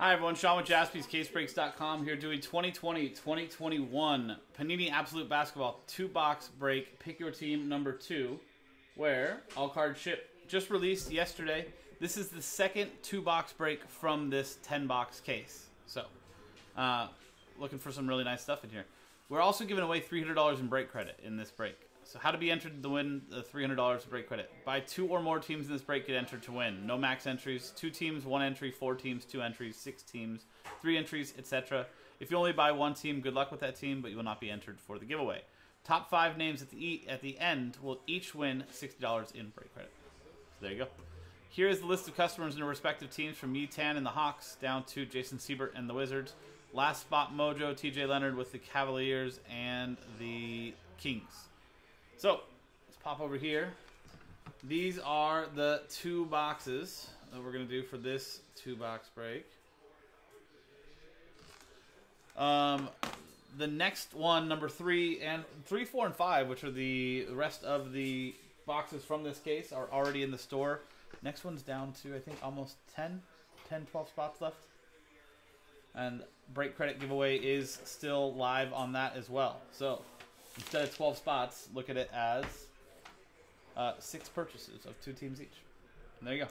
Hi everyone, Sean with JaspysCaseBreaks.com here doing 2020-2021 Panini Absolute Basketball 2-box break, pick your team number 2, where all cards ship. Just released yesterday. This is the second 2-box break from this 10-box case. So, looking for some really nice stuff in here. We're also giving away $300 in break credit in this break. So how to be entered to win the $300 break credit. Buy 2 or more teams in this break, get entered to win. No max entries, 2 teams, 1 entry, 4 teams, 2 entries, 6 teams, 3 entries, etc. If you only buy 1 team, good luck with that team, but you will not be entered for the giveaway. Top 5 names at the end will each win $60 in break credit. So there you go. Here is the list of customers in their respective teams from Yi Tan and the Hawks down to Jason Siebert and the Wizards. Last spot mojo, TJ Leonard with the Cavaliers and the Kings. So, let's pop over here. These are the 2 boxes that we're going to do for this 2-box break. The next one, number 3, 4, and 5, which are the rest of the boxes from this case, are already in the store. Next one's down to, I think, almost 10, 12 spots left. And break credit giveaway is still live on that as well. So, instead of 12 spots, look at it as 6 purchases of 2 teams each. And there you go.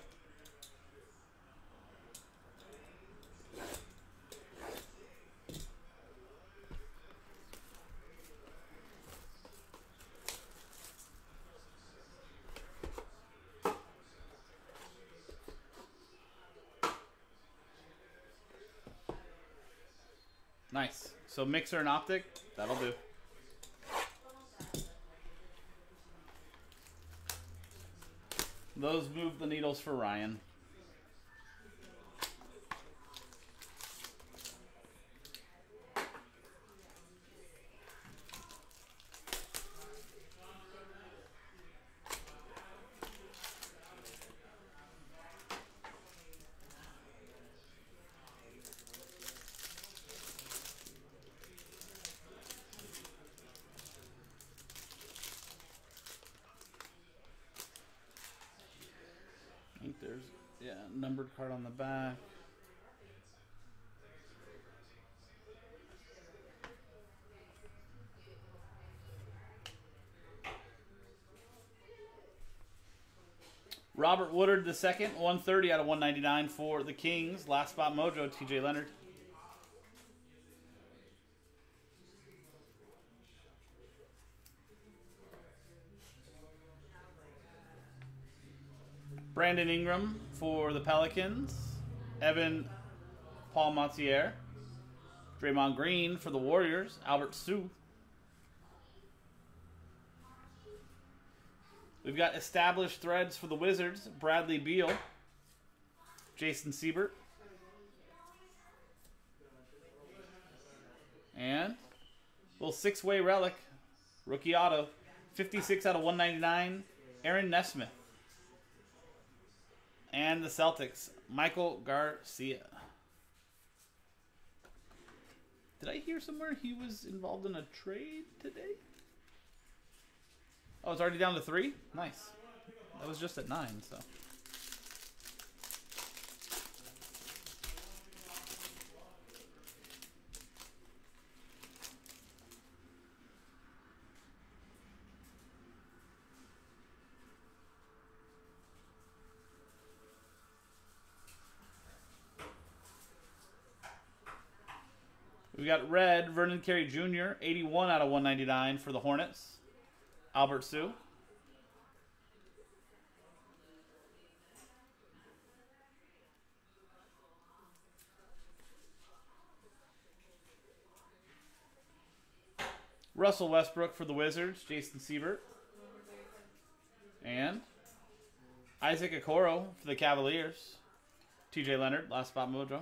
Nice. So mixer and optic, that'll do. Those move the needles for Ryan. There's, yeah, numbered card on the back. Robert Woodard II, 130 out of 199 for the Kings. Last spot mojo, TJ Leonard. Brandon Ingram for the Pelicans. Evan Paul Montier. Draymond Green for the Warriors. Albert Sue. We've got established threads for the Wizards. Bradley Beal. Jason Siebert. And a little 6-way relic. Rookie Otto. 56 out of 199. Aaron Nesmith. And the Celtics, Michael Garcia. Did I hear somewhere he was involved in a trade today? Oh, it's already down to 3? Nice. That was just at 9, so. We got red, Vernon Carey Jr., 81 out of 199 for the Hornets. Albert Sue. Russell Westbrook for the Wizards, Jason Siebert. And Isaac Okoro for the Cavaliers. TJ Leonard, last spot mojo.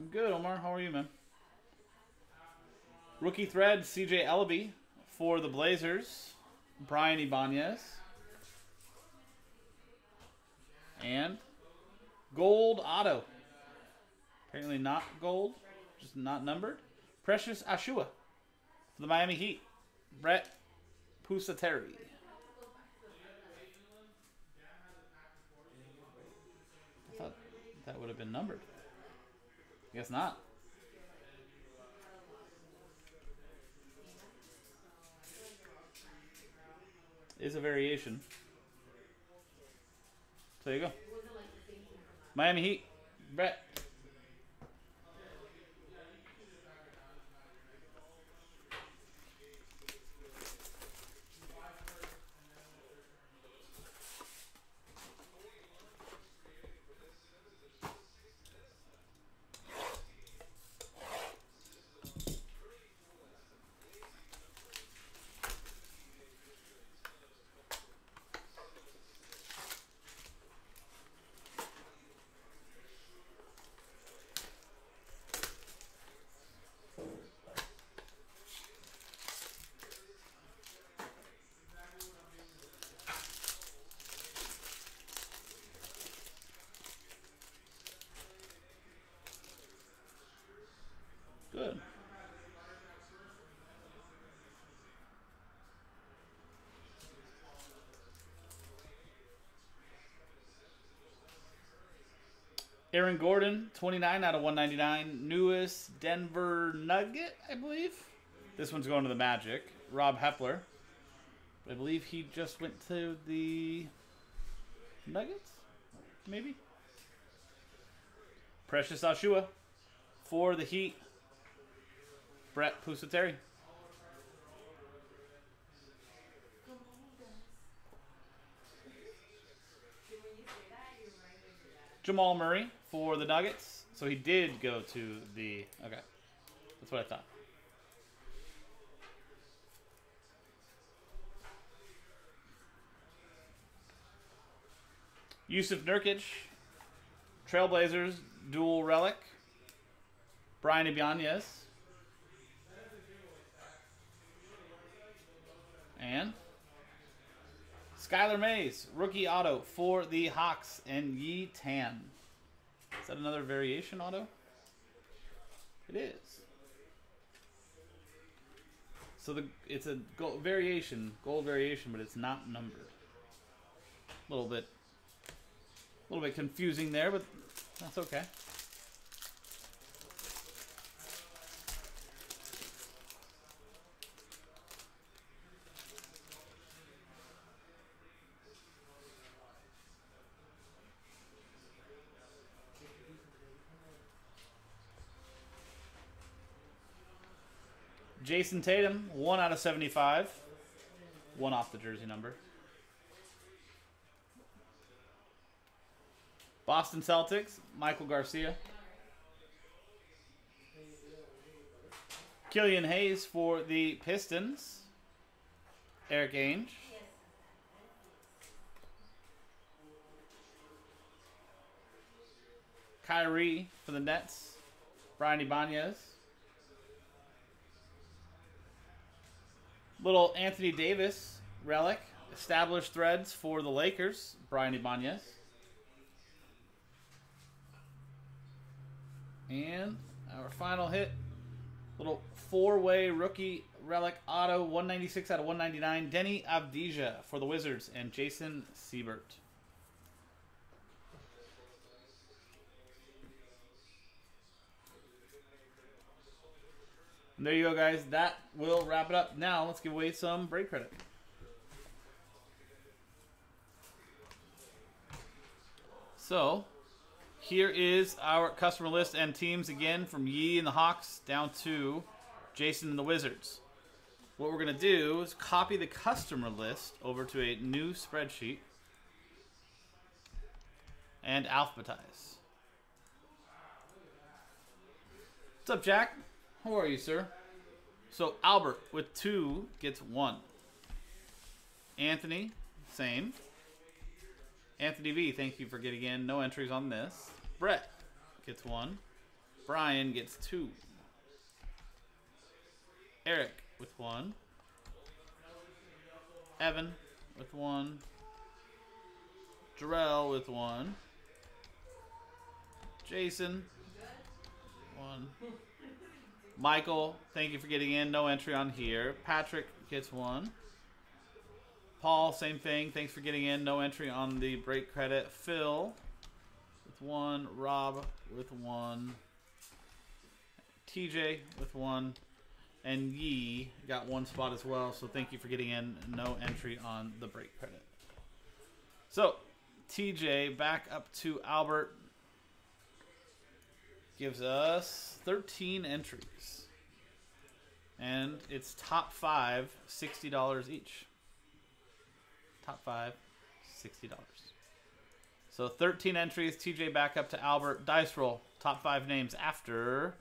I'm good, Omar. How are you, man? Rookie thread, CJ Ellaby for the Blazers. Brian Ibañez. And gold Otto. Apparently not gold, just not numbered. Precious Achiuwa for the Miami Heat. Brett Pusateri. that would have been numbered. Guess not. Is a variation. So there you go. Miami Heat, Brett. Good. Aaron Gordon, 29/199. Newest Denver Nugget, I believe. This one's going to the Magic. Rob Hepler. I believe he just went to the Nuggets? Maybe? Precious Achiuwa for the Heat. Brett Pusateri. Jamal Murray for the Nuggets. So he did go to the... Okay. That's what I thought. Yusuf Nurkic. Trailblazers. Dual Relic. Brian Ibañez. And Skyler Mays, rookie auto for the Hawks and Yi Tan. Is that another variation auto? It is. So it's a gold variation, but it's not numbered. A little bit confusing there, but that's okay. Jason Tatum, 1/75. One off the jersey number. Boston Celtics, Michael Garcia. Killian Hayes for the Pistons. Eric Ainge. Kyrie for the Nets. Brian Ibañez. Little Anthony Davis relic, established threads for the Lakers, Brian Ibañez. And our final hit, little four-way rookie relic auto, 196/199, Denny Abdija for the Wizards and Jason Siebert. And there you go, guys. That will wrap it up. Now, let's give away some break credit. So, here is our customer list and teams again, from Yee and the Hawks down to Jason and the Wizards. What we're going to do is copy the customer list over to a new spreadsheet and alphabetize. What's up, Jack? How are you, sir? So Albert with 2 gets 1. Anthony, same. Anthony V, thank you for getting in. No entries on this. Brett gets 1. Brian gets 2. Eric with 1. Evan with 1. Jarrell with 1. Jason, 1. Michael, thank you for getting in. No entry on here. Patrick gets 1. Paul, same thing. Thanks for getting in. No entry on the break credit. Phil, with one, Rob with one, TJ with one, and Yee got one spot as well, so thank you for getting in. No entry on the break credit. So, TJ back up to Albert. Gives us 13 entries. And it's top five, $60 each. Top five, $60. So 13 entries, TJ back up to Albert. Dice roll, top five names after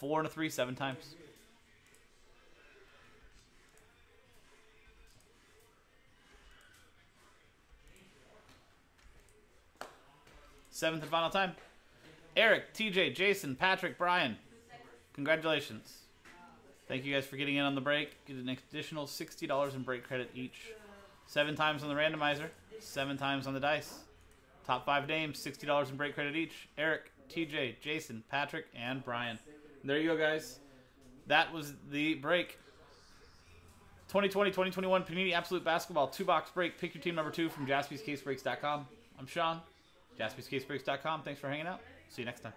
4 and a 3, 7 times. Seventh and final time. Eric, TJ, Jason, Patrick, Brian. Congratulations. Thank you guys for getting in on the break. Get an additional $60 in break credit each. 7 times on the randomizer. 7 times on the dice. Top 5 names, $60 in break credit each. Eric, TJ, Jason, Patrick, and Brian. There you go, guys. That was the break. 2020-2021 Panini Absolute Basketball 2-box break. Pick your team number 2 from JaspysCaseBreaks.com. I'm Sean. JaspysCaseBreaks.com. Thanks for hanging out. See you next time.